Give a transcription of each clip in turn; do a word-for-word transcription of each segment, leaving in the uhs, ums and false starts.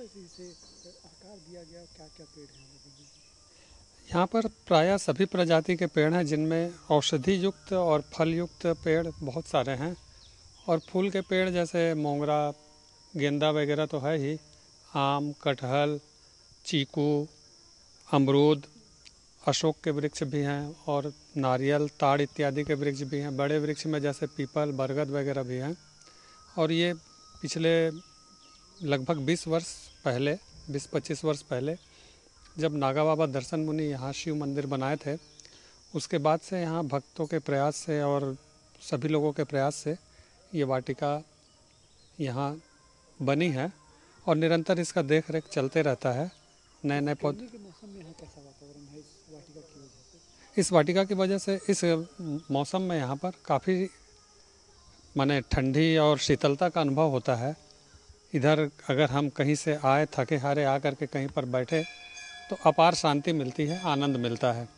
तरह से इसे आकार दिया गया, क्या क्या पेड़ हैं यहाँ पर? प्रायः सभी प्रजाति के पेड़ हैं जिनमें औषधि युक्त और फल युक्त पेड़ बहुत सारे हैं, और फूल के पेड़ जैसे मोंगरा, गेंदा वगैरह तो है ही, आम, कटहल, चीकू, अमरूद, अशोक के वृक्ष भी हैं और नारियल, ताड़ इत्यादि के वृक्ष भी हैं। बड़े वृक्ष में जैसे पीपल, बरगद वगैरह भी हैं। और ये पिछले लगभग बीस वर्ष पहले, बीस पच्चीस वर्ष पहले जब नागाबाबा दर्शन मुनि यहाँ शिव मंदिर बनाए थे, उसके बाद से यहाँ भक्तों के प्रयास से और सभी लोगों के प्रयास से ये वाटिका यहाँ बनी है और निरंतर इसका देख रेख चलते रहता है। नए नए पौधे। इस वाटिका की वजह से इस मौसम में यहाँ पर काफ़ी माने ठंडी और शीतलता का अनुभव होता है। इधर अगर हम कहीं से आए थके हारे, आ करके कहीं पर बैठे तो अपार शांति मिलती है, आनंद मिलता है।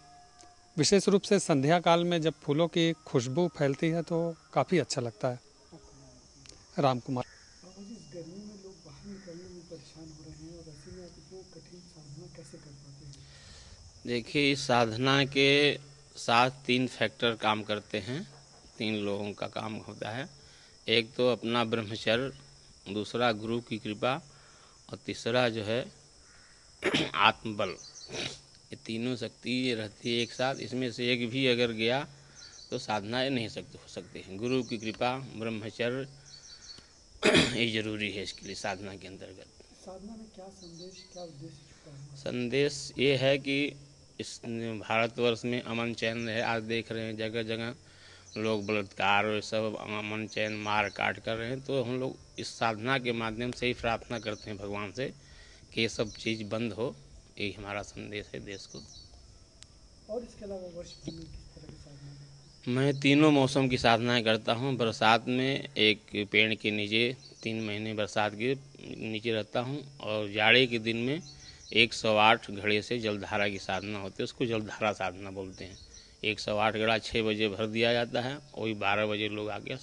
विशेष रूप से संध्या काल में जब फूलों की खुशबू फैलती है तो काफ़ी अच्छा लगता है। रामकुमार। देखिए, साधना के साथ तीन फैक्टर काम करते हैं, तीन लोगों का काम होता है। एक तो अपना ब्रह्मचर्य, दूसरा गुरु की कृपा और तीसरा जो है आत्मबल। ये तीनों शक्ति रहती है एक साथ। इसमें से एक भी अगर गया तो साधना नहीं सकती हो सकती है। गुरु की कृपा, ब्रह्मचर्य, ये जरूरी है इसके लिए साधना के अंतर्गत। साधना में क्या संदेश, क्या उद्देश्य छुपा है? संदेश ये है कि इस भारतवर्ष में अमन चैन रहे। आज देख रहे हैं जगह जगह लोग बलात्कार और सब, अमन चैन, मार काट कर रहे हैं। तो हम लोग इस साधना के माध्यम से ही प्रार्थना करते हैं भगवान से कि ये सब चीज़ बंद हो। यही हमारा संदेश है देश को। और इसके अलावा वर्ष किस तरह की साधना? मैं तीनों मौसम की साधनाएँ करता हूँ। बरसात में एक पेड़ के नीचे तीन महीने बरसात के नीचे रहता हूँ, और जाड़े के दिन में एक सौ आठ घड़े से जलधारा की साधना होती है। उसको जलधारा साधना बोलते हैं। एक सौ आठ घड़ा छः बजे भर दिया जाता है, वही बारह बजे लोग आके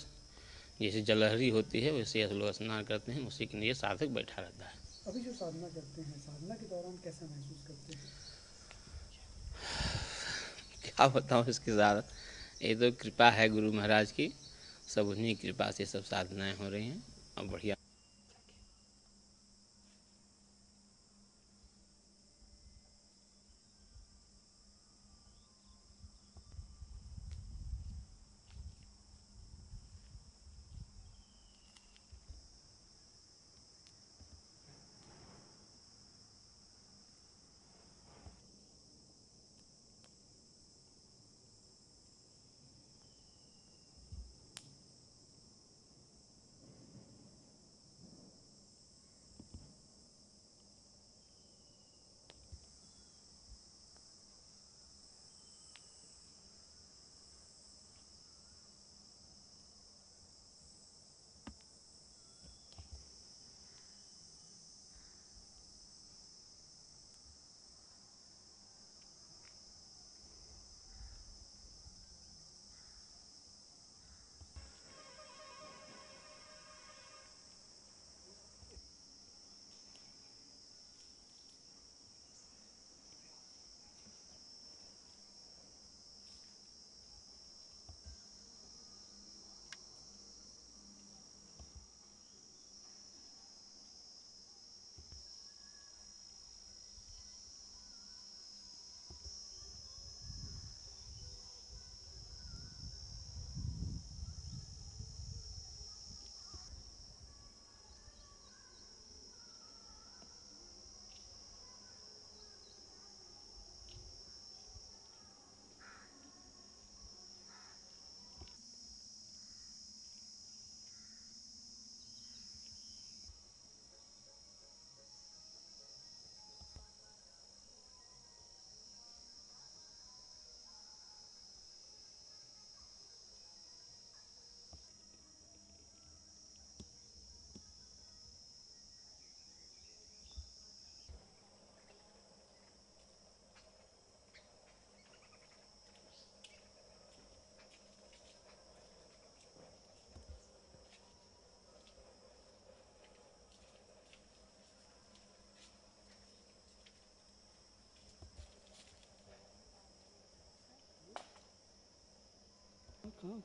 जैसे जलहरी होती है वैसे लोग स्नान करते हैं। उसी के नीचे साधक बैठा रहता है। अभी जो साधना करते हैं, साधना के दौरान कैसा महसूस करते हैं? क्या बताऊँ इसके साथ, ये तो कृपा है गुरु महाराज की। सब उन्हीं की कृपा से सब साधनाएं हो रही हैं और बढ़िया।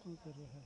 दर्शन कर रहा है।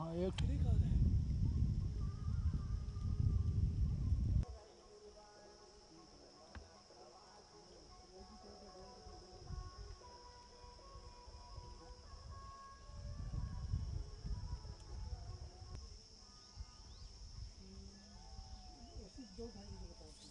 हाँ एक ठीक आ रहा है। दो भाई को बताओ है ना।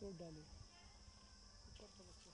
तोड़ डाले ऊपर तो बच्चे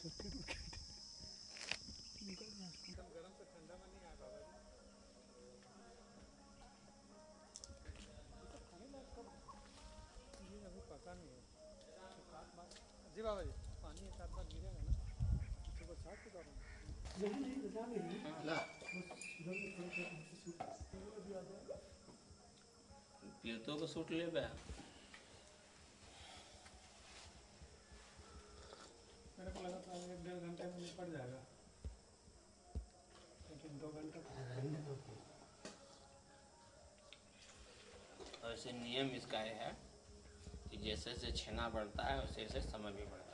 पता नहीं है जी बाबा जी, पानी एक साथ साथ गिरेगा ना तो साथ के कारण पीड़ितों को सूट ले बया मेरे को लगा था एक डेढ़ घंटे में निपट जाएगा, लेकिन दो घंटा। ऐसे नियम इसका है कि जैसे जैसे छेना बढ़ता है वैसे वैसे समय भी बढ़ता है।